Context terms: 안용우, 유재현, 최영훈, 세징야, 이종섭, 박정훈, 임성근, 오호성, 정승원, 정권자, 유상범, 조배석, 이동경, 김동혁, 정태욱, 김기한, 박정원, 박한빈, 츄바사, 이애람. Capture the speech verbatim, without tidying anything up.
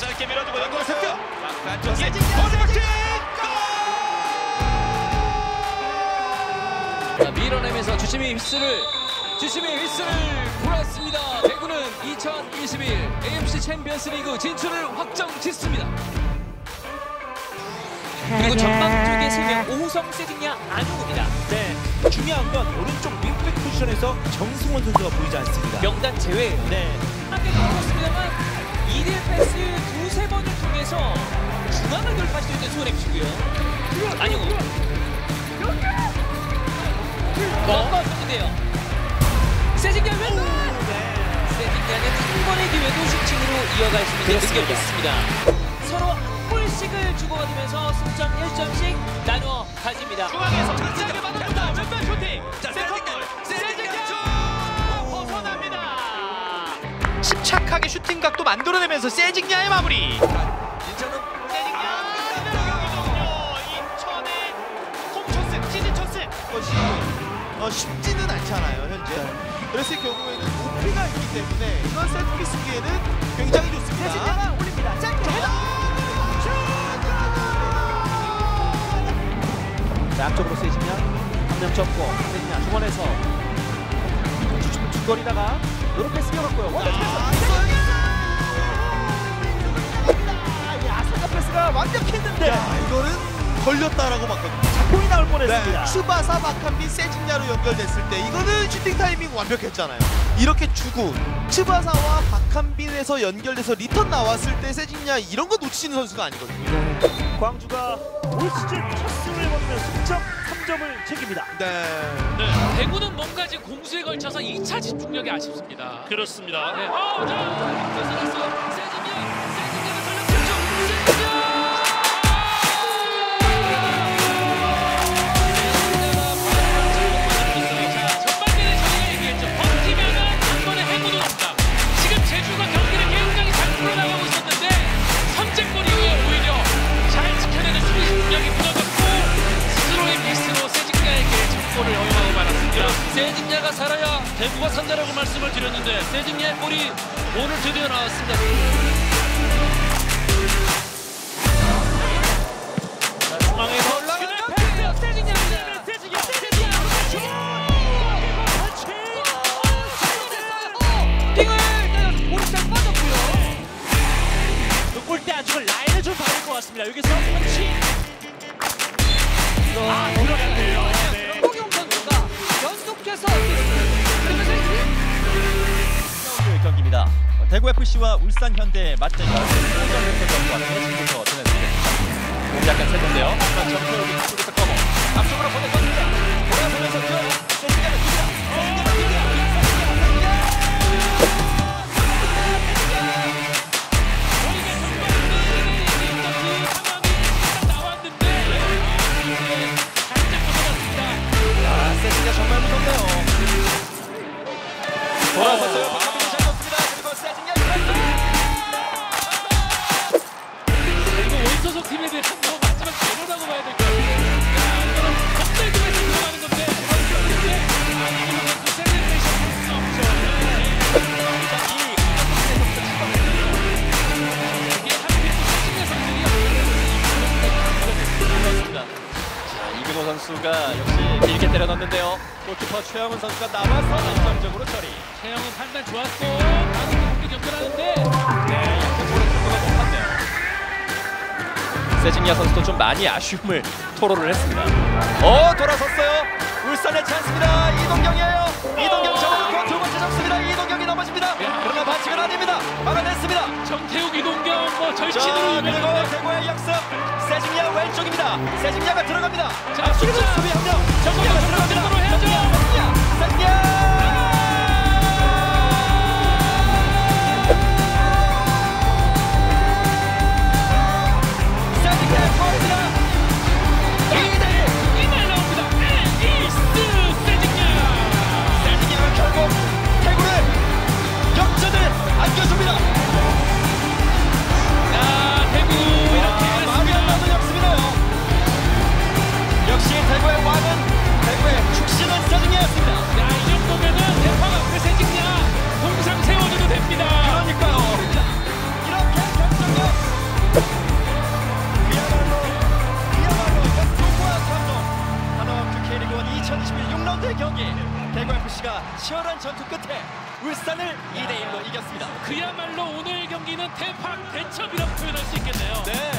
짧게 밀어주고 연결 세트. 세징야 세징야 골! 밀어내면서 주심이 휘슬을 주심이 휘슬을 불었습니다. 대구는 이천이십일 에이에프씨 챔피언스 리그 진출을 확정짓습니다. 그리고 전방 쪽에 세명 오호성, 세징야, 안용우입니다. 네, 중요한 건 오른쪽 윙백 포지션에서 정승원 선수가 보이지 않습니다. 명단 제외. 네. 함께 넘어갔습니다만 이대 패스 두세 번을 통해서 중앙을 돌파할 수 있는 수원FC고요. 안용우. 넘어갔는데요. 세징야 왼발. 세징야는 한 번의 기회도 슈팅으로 이어갈 수 있는 느껴졌습니다. 서로 골씩을 주고받으면서 승점 일 점씩 나누어 가집니다. 중앙에서 끝장을 만듭니다. 왼발 슈팅! 세컨골! 세징야! 벗어납니다! 침착하게 슈팅 각도 만들어내면서 세징야의 마무리! 인천은 세징야! 인천의 홈천승, 시즌 천승! 것이 어, 쉽지는 않잖아요, 현재. 그랬을 경우에는 높이가 있기 때문에 이런 세트피스 기회는 굉장히 좋습니다. 세징야가 올립니다. 짧게 해라! 양쪽으로 세징야 한명 접고 세징야 중원에서 주거리다가 이렇게 스며넣고요. 야, 아스카 패스가 완벽했는데 야, 이거는 걸렸다라고 봤거든요. 자포이 나올 뻔했습니다. 네. 츄바사, 박한빈, 세징야로 연결됐을 때 이거는 슈팅 타이밍 완벽했잖아요. 이렇게 주고 츄바사와 박한빈에서 연결돼서 리턴 나왔을 때 세징야 이런 거 놓치는 선수가 아니거든요. 광주가 올 시즌 첫 승을 거두며 승점 삼 점을 챙깁니다. 네. 네. 대구는 뭔가지 공수에 걸쳐서 이 차 집중력이 아쉽습니다. 그렇습니다. 네. 어, 자, 세징야, 세징야가 전력 집중. 세징야! 전반전에 저희가 얘기했죠. 버티면은 한 번에 해보도 없다. 지금 제주가 경기를 굉장히 잘 풀어나가고 있었는데 선제골이 오히려 잘지켜내는 수비 능력이 무너졌고 스스로의 미스로 세징야에게 점골을 허용하고 말았습니다. 세징야가 살아야 대구가 산다라고 말씀을 드렸는데 세징야의 골이 오늘 드디어 나왔습니다. 중앙에서 올라가는 패스! 세징야! 세징야! 세징야! 슛! 빙을 일단 오른쪽 빠졌고요. 골대 안쪽을 라인을 좀 받을 것 같습니다. 여기서 펀치! 아, 들어갔네요. 네. 홍용 선수가 연속해서 오늘 경기입니다. 대구에프씨와 울산현대 맞대결 오전부터 경기와 대진부터 전해드리겠습니다. 몸이 약간 찰던데요. 하지만 정수로 뒤쪽에서 커버 앞쪽으로 보내줍니다. 돌아보면서 뛰어요. 세징야를 줍니다. 선수가 역시 길게 때려넣는데요. 골키퍼 최영훈 선수가 남아서 안정적으로 처리. 최영훈 판단 좋았고 다른 공격 연결하는데 네, 이렇게 오른쪽으로 못봤네요. 세징야 선수도 좀 많이 아쉬움을 토로를 했습니다. 어, 돌아섰어요. 울산의 찬스입니다. 이동경이에요. 이동경 정확히 두 번째 잡습니다. 이동경이 넘어집니다. 그러나 반칙은 아닙니다. 막아냈습니다. 정태욱, 이동경 뭐 절친으로 유명합니다. 대구의 역습. 세징야 왼쪽입니다. 세징야가 들어갑니다. 자, 수비 한 명. 정권자 들어갑니다. 해야죠. 세징야, 세징야. 세징야 골입니다. 이 대 일 나옵니다. 에이스 세징야. 세징야가 결국 대구를 역전을 안겨줍니다. 역시 대구의 왕은 대구의 경기 대구에프씨가 치열한 전투 끝에 울산을 이 대 일로 이겼습니다. 그야말로 오늘 경기는 대박 대첩이라고 표현할 수 있겠네요. 네.